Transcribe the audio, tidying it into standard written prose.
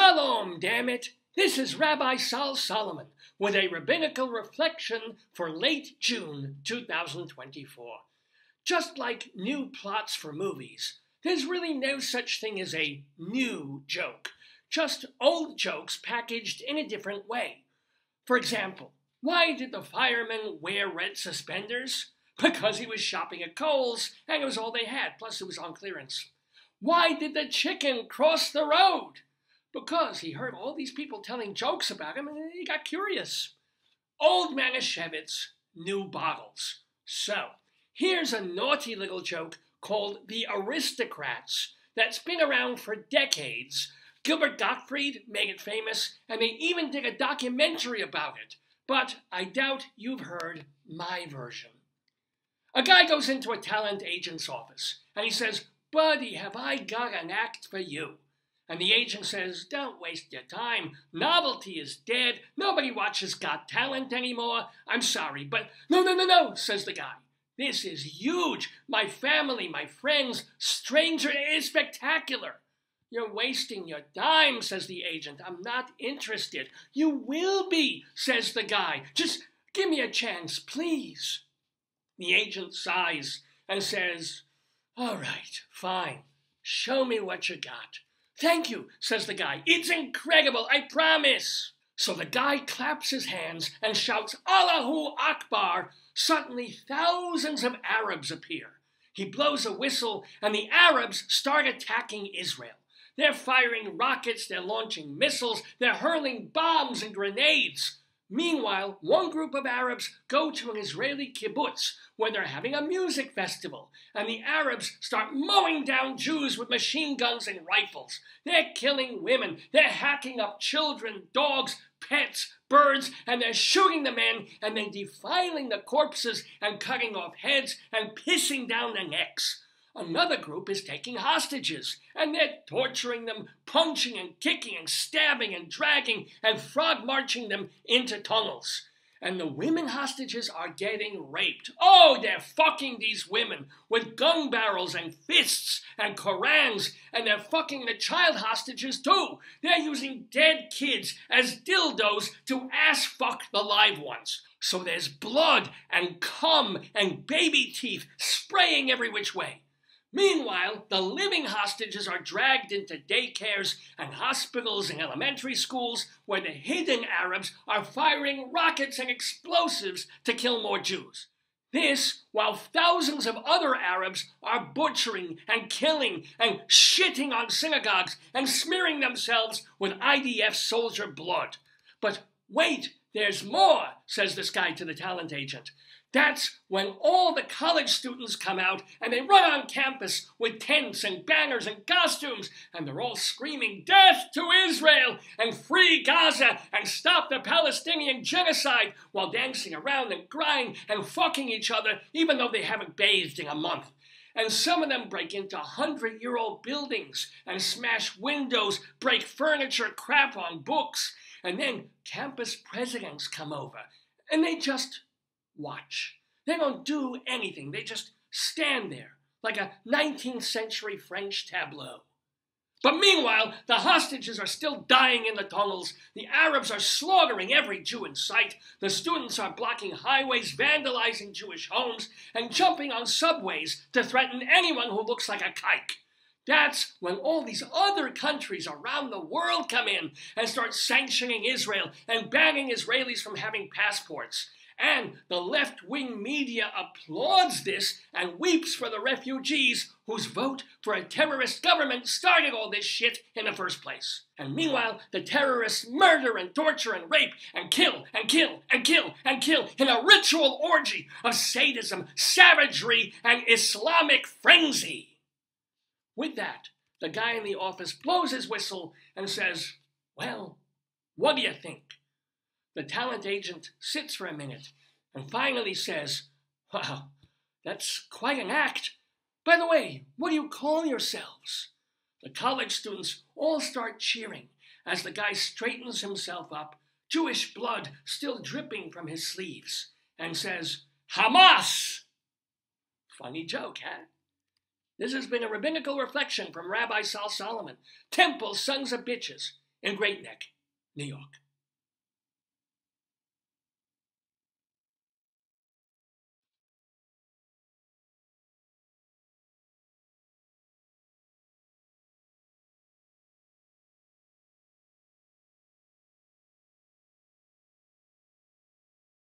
Shalom, damn it! This is Rabbi Sol Solomon with a rabbinical reflection for late June 2024. Just like new plots for movies, there's really no such thing as a new joke, just old jokes packaged in a different way. For example, why did the fireman wear red suspenders? Because he was shopping at Kohl's and it was all they had, plus it was on clearance. Why did the chicken cross the road? Because he heard all these people telling jokes about him and he got curious. Old Manischewitz, new bottles. So, here's a naughty little joke called The Aristocrats that's been around for decades. Gilbert Gottfried made it famous, and they even did a documentary about it. But I doubt you've heard my version. A guy goes into a talent agent's office, and he says, "Buddy, have I got an act for you?" And the agent says, "Don't waste your time. Novelty is dead. Nobody watches Got Talent anymore. I'm sorry, but..." No, says the guy. "This is huge. My family, my friends, stranger, is spectacular." "You're wasting your time," says the agent. "I'm not interested." "You will be," says the guy. "Just give me a chance, please." The agent sighs and says, "All right, fine. Show me what you got." "Thank you," says the guy. "It's incredible, I promise." So the guy claps his hands and shouts, "Allahu Akbar." Suddenly, thousands of Arabs appear. He blows a whistle, and the Arabs start attacking Israel. They're firing rockets, they're launching missiles, they're hurling bombs and grenades. Meanwhile, one group of Arabs go to an Israeli kibbutz where they're having a music festival, and the Arabs start mowing down Jews with machine guns and rifles. They're killing women, they're hacking up children, dogs, pets, birds, and they're shooting the men, and then defiling the corpses and cutting off heads and pissing down their necks. Another group is taking hostages, and they're torturing them, punching and kicking and stabbing and dragging and frog-marching them into tunnels. And the women hostages are getting raped. Oh, they're fucking these women with gun barrels and fists and Korans, and they're fucking the child hostages too. They're using dead kids as dildos to ass-fuck the live ones. So there's blood and cum and baby teeth spraying every which way. Meanwhile, the living hostages are dragged into daycares and hospitals and elementary schools where the hidden Arabs are firing rockets and explosives to kill more Jews. This, while thousands of other Arabs are butchering and killing and shitting on synagogues and smearing themselves with IDF soldier blood. "But wait, there's more," says this guy to the talent agent. That's when all the college students come out and they run on campus with tents and banners and costumes, and they're all screaming, "Death to Israel!" and "Free Gaza!" and "Stop the Palestinian genocide!" while dancing around and crying and fucking each other even though they haven't bathed in a month. And some of them break into 100-year-old buildings and smash windows, break furniture, crap on books, and then campus presidents come over and they just watch. They don't do anything. They just stand there like a 19th century French tableau. But meanwhile, the hostages are still dying in the tunnels. The Arabs are slaughtering every Jew in sight. The students are blocking highways, vandalizing Jewish homes, and jumping on subways to threaten anyone who looks like a kike. That's when all these other countries around the world come in and start sanctioning Israel and banning Israelis from having passports. And the left-wing media applauds this and weeps for the refugees whose vote for a terrorist government started all this shit in the first place. And meanwhile, the terrorists murder and torture and rape and kill in a ritual orgy of sadism, savagery, and Islamic frenzy. With that, the guy in the office blows his whistle and says, "Well, what do you think?" The talent agent sits for a minute and finally says, "Wow, that's quite an act. By the way, what do you call yourselves?" The college students all start cheering as the guy straightens himself up, Jewish blood still dripping from his sleeves, and says, "Hamas!" Funny joke, huh? This has been a rabbinical reflection from Rabbi Sol Solomon, Temple Sons of Bitches. in Great Neck, New York.